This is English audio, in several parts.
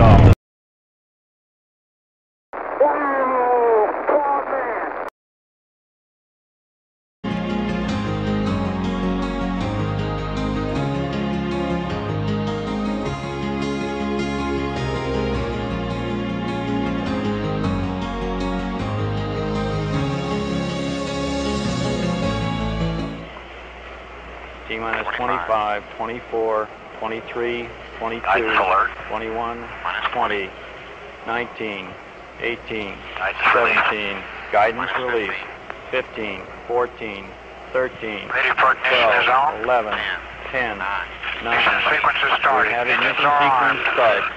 liftoff. T-minus 25, 24, 23, 22, 21, 20, 19, 18, 17, guidance release, 15, 14, 13, 12, 11, 10, 9, we have ignition sequence start.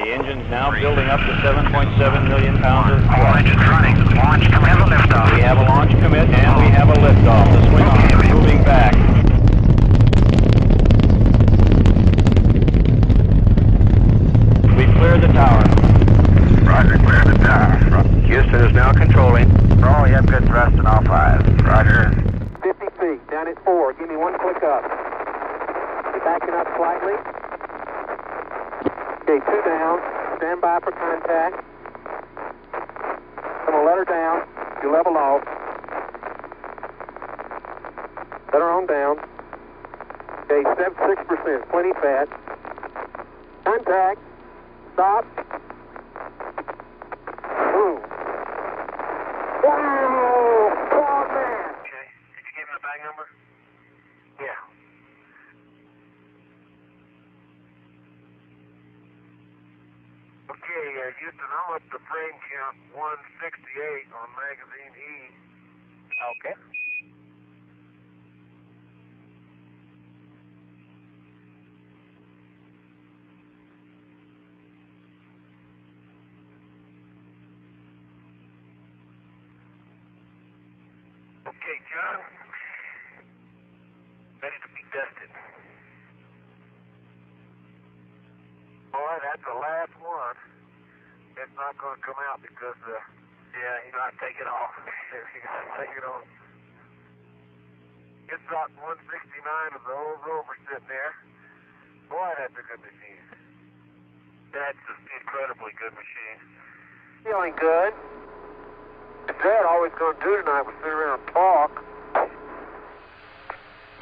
The engine's now building up to 7.7 million pounds of thrust. All engines running. Launch commit, liftoff. We have a launch commit and we have a liftoff. The swing arm is moving back. We've cleared the tower. Roger, cleared the tower. Houston is now controlling. Roll, you have good thrust in all five. Roger. 50 feet, down at 4. Give me one quick up. You're backing up slightly. Okay, 2 down. Stand by for contact. I'm going to let her down. You level off. Let her on down. Okay, 76%, plenty fast. Contact. Stop. Boom. Wow! Oh, man! Okay, did you give me the bag number? Yeah. Okay, Houston, I'm up to frame count 168 on magazine E. Okay. Okay, John. Ready to be dusted. Boy, that's the last one. It's not going to come out because, yeah, you got to take it off. You got to take it off. It's got 169 of the old rover sitting there. Boy, that's a good machine. That's an incredibly good machine. Feeling good. If Dad always going to do tonight was sit around and talk.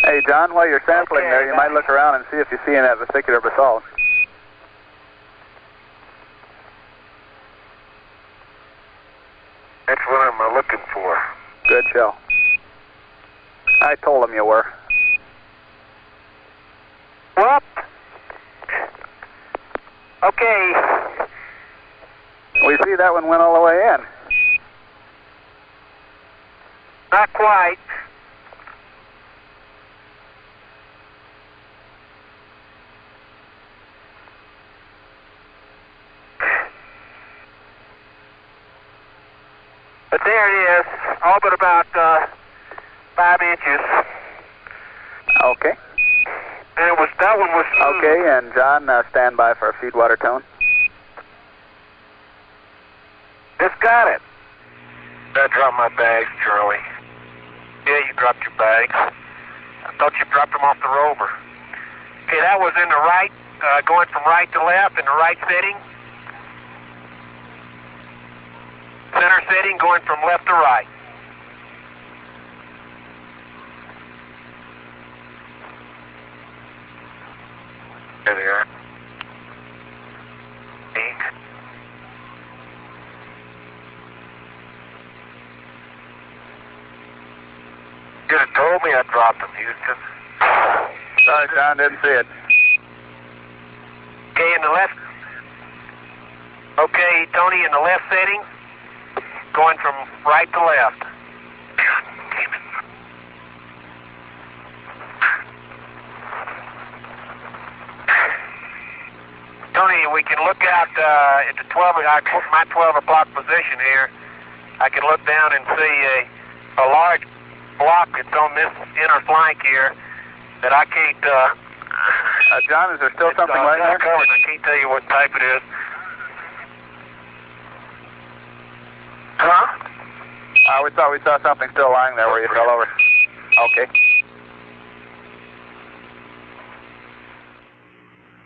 Hey, John, while you're sampling okay, there, you might look around and see if you see in that vesicular basalt. That's what I'm looking for. Good show. I told him you were. What? Okay. We see that one went all the way in. Not quite. But there it is, all but about 5 inches. Okay. And it was that one was okay. And John, stand by for a feedwater cone. Just got it. I dropped my bags, Charlie. Yeah, you dropped your bags. I thought you dropped them off the rover. Okay, that was in the right, going from right to left in the right setting. Center setting, going from left to right. There they are. 8. You could have told me I dropped them, Houston. Sorry, John, didn't see it. Okay, in the left. Okay, Tony, in the left setting. Going from right to left. God damn it. Tony, we can look out at the 12, my 12 o'clock position here. I can look down and see a large block that's on this inner flank here that I can't... John, is there still something right there? I can't tell you what type it is. Huh? We thought we saw something still lying there where you fell over. Okay.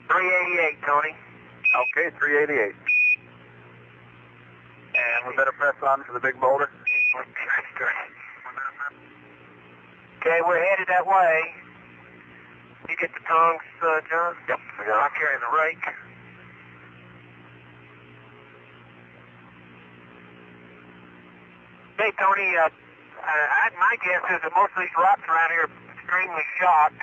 388. Tony. Okay, 388. And we better press on to the big boulder. Okay, we're headed that way. You get the tongs, John? Yep. I carry the rake. Hey, Tony, my guess is that most of these rocks around here are extremely shocked.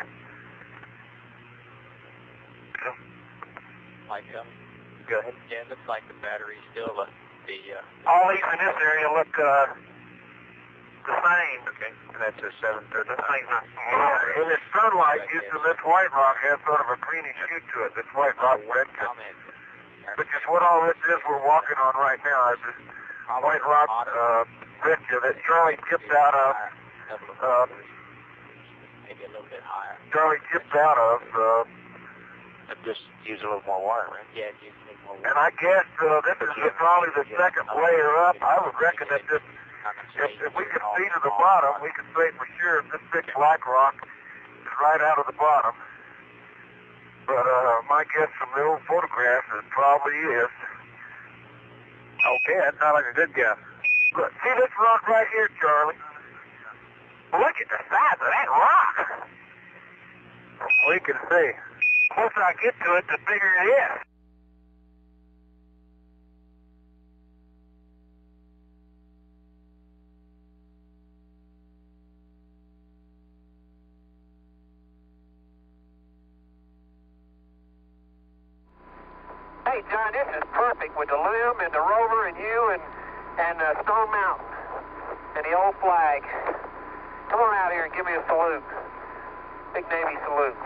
Mike, go ahead. Yeah, it looks like the battery's still all these in this area look the same. Okay, and that's a 730. In the sunlight, Houston, this white rock has sort of a greenish hue to it. This white rock red. Which is what all this is we're walking on right now. Is this white rock ridge that Charlie tipped out of. Maybe a little bit higher. Charlie tipped out of. Just use a little more water, right? Yeah, use a little more water. And I guess this is probably the second layer up. I would reckon that this, if we could see to the bottom, we could say for sure this big black rock is right out of the bottom. But my guess from the old photograph is probably is. Okay, that sounds like a good guess. Look, see this rock right here, Charlie? Look at the size of that rock. We can see. The closer I get to it, the bigger it is. Hey, John, this is perfect with the limb and the rover and you and Stone Mountain and the old flag. Come on out here and give me a salute. Big Navy salute.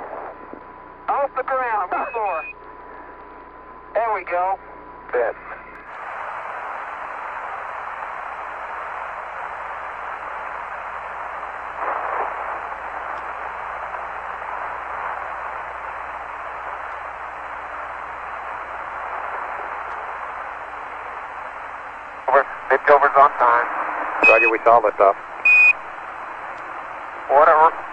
Off the ground, one more. There we go. Good. Midcover's on time. Roger, we saw this up. Whatever.